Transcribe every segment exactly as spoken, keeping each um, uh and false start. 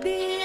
Bye.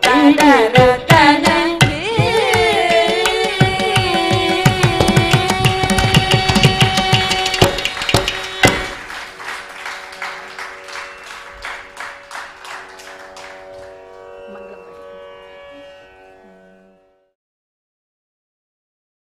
Da da da.